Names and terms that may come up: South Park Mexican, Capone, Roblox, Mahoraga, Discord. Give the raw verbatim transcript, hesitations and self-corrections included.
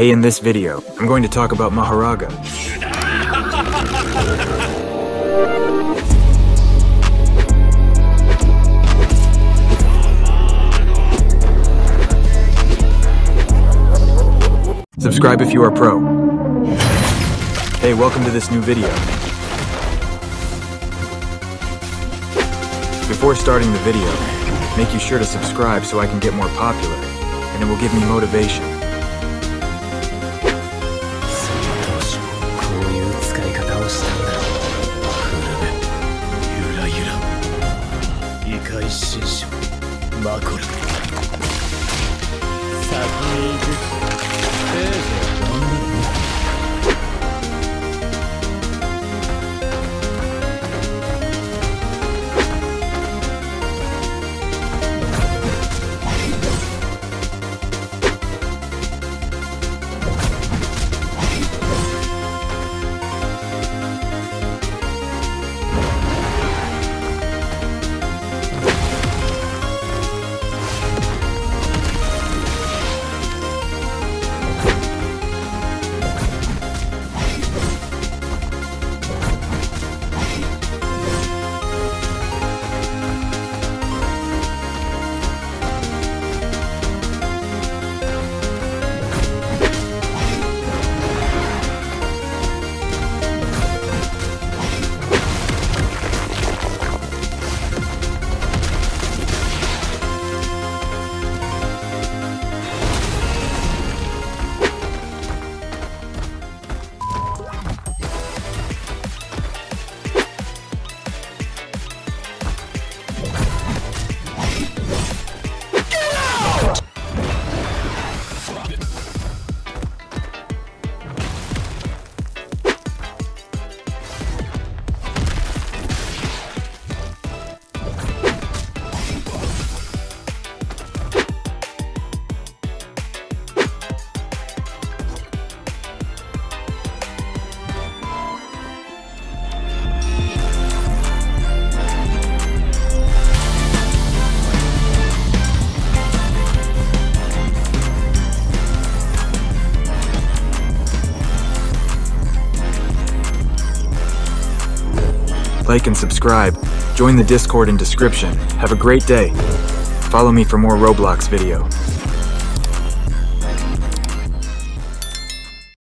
Hey, in this video, I'm going to talk about Mahoraga. Subscribe if you are pro. Hey, welcome to this new video. Before starting the video, make you sure to subscribe so I can get more popular, and it will give me motivation. Like and subscribe, join the Discord in description, have a great day, follow me for more Roblox video.